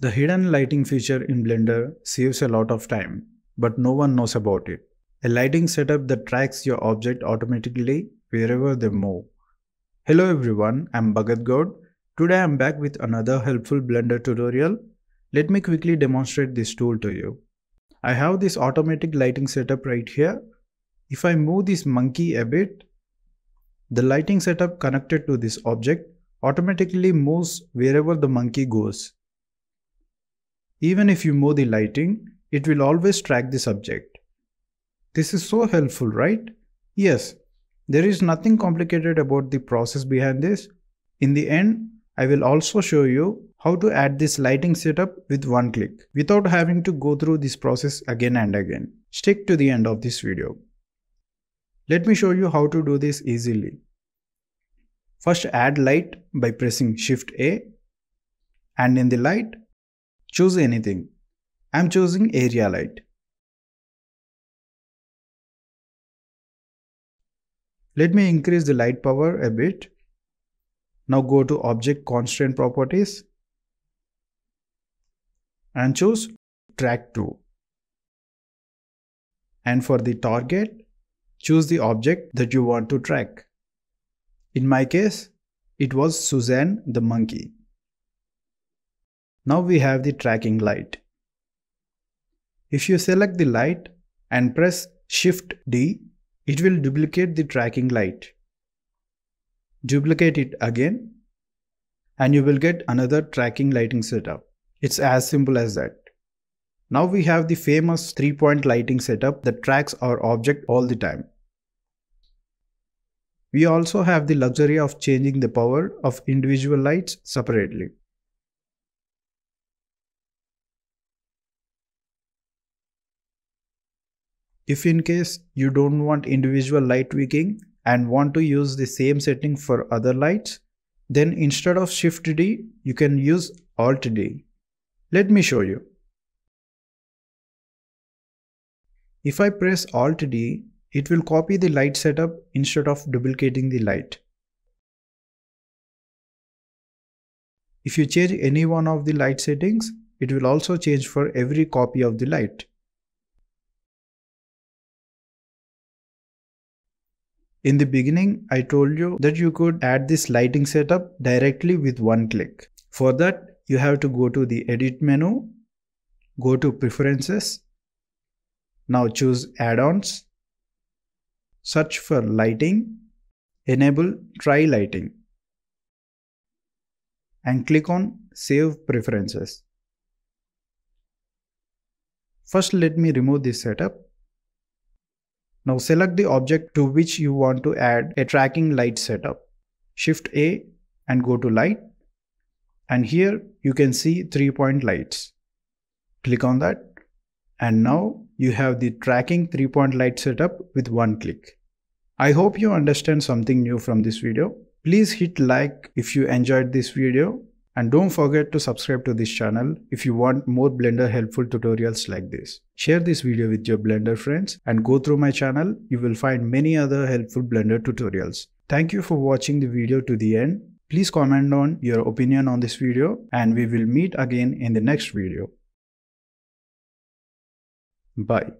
The hidden lighting feature in Blender saves a lot of time, but no one knows about it. A lighting setup that tracks your object automatically wherever they move. Hello everyone, I'm Bhagath Goud. Today I'm back with another helpful Blender tutorial. Let me quickly demonstrate this tool to you. I have this automatic lighting setup right here. If I move this monkey a bit, the lighting setup connected to this object automatically moves wherever the monkey goes. Even if you move the lighting, it will always track the subject. This is so helpful, right? Yes, there is nothing complicated about the process behind this. In the end, I will also show you how to add this lighting setup with one click without having to go through this process again and again. Stick to the end of this video. Let me show you how to do this easily. First, add light by pressing Shift A, and in the light, choose anything. I'm choosing area light. Let me increase the light power a bit. Now go to Object Constraint Properties and choose Track To. And for the target, choose the object that you want to track. In my case, it was Suzanne the monkey. Now we have the tracking light. If you select the light and press Shift D, it will duplicate the tracking light. Duplicate it again and you will get another tracking lighting setup. It's as simple as that. Now we have the famous 3-point lighting setup that tracks our object all the time. We also have the luxury of changing the power of individual lights separately. If in case you don't want individual light tweaking and want to use the same setting for other lights, then instead of Shift D, you can use Alt D. Let me show you. If I press Alt D, it will copy the light setup instead of duplicating the light. If you change any one of the light settings, it will also change for every copy of the light. In the beginning, I told you that you could add this lighting setup directly with one click. For that, you have to go to the Edit menu, go to Preferences, now choose Add-ons, search for Lighting, enable Tri Lighting, and click on Save Preferences. First, let me remove this setup. Now select the object to which you want to add a tracking light setup. Shift A and go to Light, and here you can see 3-point lights. Click on that and now you have the tracking 3-point light setup with one click. I hope you understand something new from this video. Please hit like if you enjoyed this video and don't forget to subscribe to this channel if you want more Blender helpful tutorials like this. Share this video with your Blender friends and go through my channel. You will find many other helpful Blender tutorials. Thank you for watching the video to the end. Please comment on your opinion on this video and we will meet again in the next video. Bye.